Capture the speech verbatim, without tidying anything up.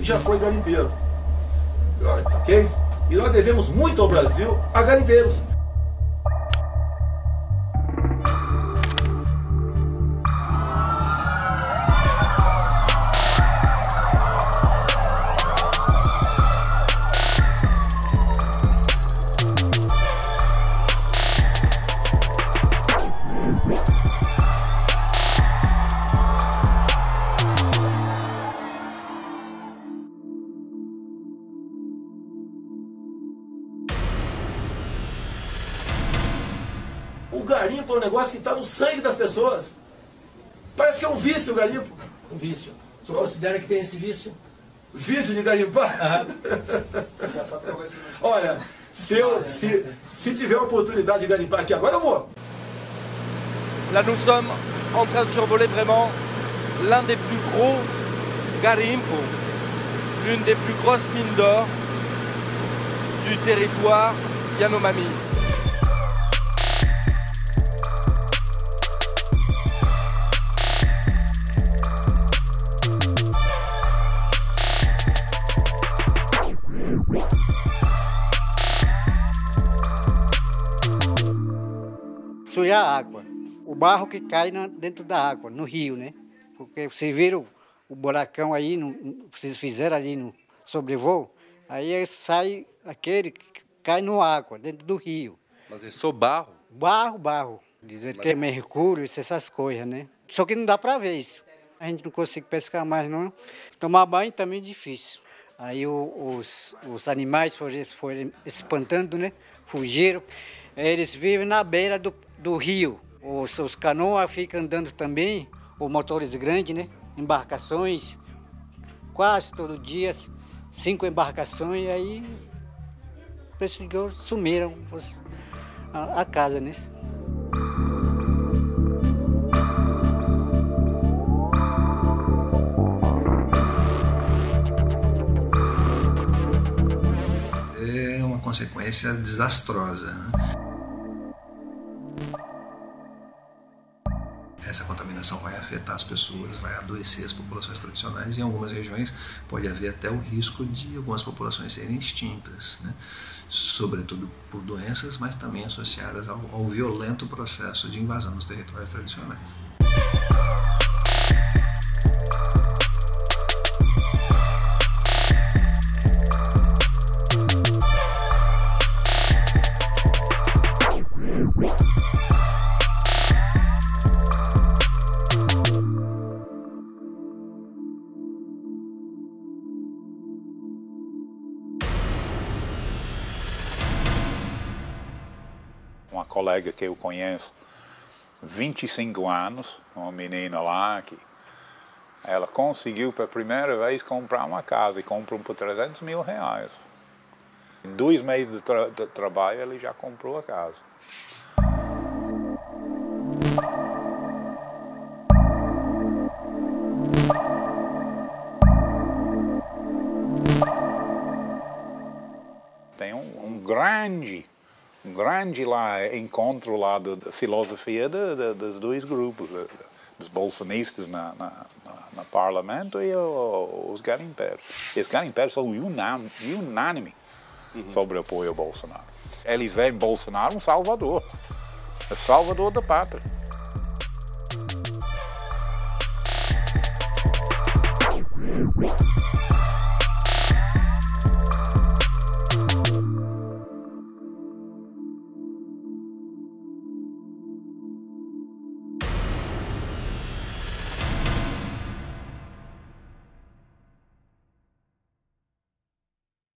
e já foi garimpeiro. Ok? E nós devemos muito ao Brasil a garimpeiros. O garimpo é um negócio que está no sangue das pessoas. Parece que é um vício o garimpo. Um vício. O senhor considera que tem esse vício? Vício de garimpar? Uhum. Olha, se, eu, se, se tiver a oportunidade de garimpar aqui agora, eu vou. Lá nós estamos en train de survoler vraiment l'un des plus gros garimpos, l'une des plus grosses mines d'or du territoire Yanomami. Sujar a água, o barro que cai na, dentro da água, no rio, né? Porque vocês viram o buracão aí, no, vocês fizeram ali no sobrevoo, aí sai aquele que cai na água, dentro do rio. Mas é só barro? Barro, barro. Dizer Mas... que é mercúrio, essas coisas, né? Só que não dá para ver isso. A gente não consegue pescar mais, não. Tomar banho também é difícil. Aí os, os animais foram, foram espantando, né? Fugiram. Eles vivem na beira do, do rio. Os, os canoas ficam andando também, ou motores grandes, né? Embarcações, quase todo dia, cinco embarcações, aí pescadores sumiram os, a, a casa, né? É uma consequência desastrosa, né? Essa contaminação vai afetar as pessoas, vai adoecer as populações tradicionais e em algumas regiões pode haver até o risco de algumas populações serem extintas, né? Sobretudo por doenças, mas também associadas ao, ao violento processo de invasão dos territórios tradicionais. Uma colega que eu conheço vinte e cinco anos, uma menina lá, que ela conseguiu pela primeira vez comprar uma casa e comprou por trezentos mil reais. Em dois meses de, tra de trabalho ele já comprou a casa. Tem um, um grande Um grande lá, encontro lá da, da filosofia da, da, dos dois grupos, da, dos bolsonistas na, na, na, no parlamento e o, os garimpeiros. Os garimpeiros são unânime, unânime uhum. sobre o apoio ao Bolsonaro. Eles veem Bolsonaro um salvador, o salvador da pátria.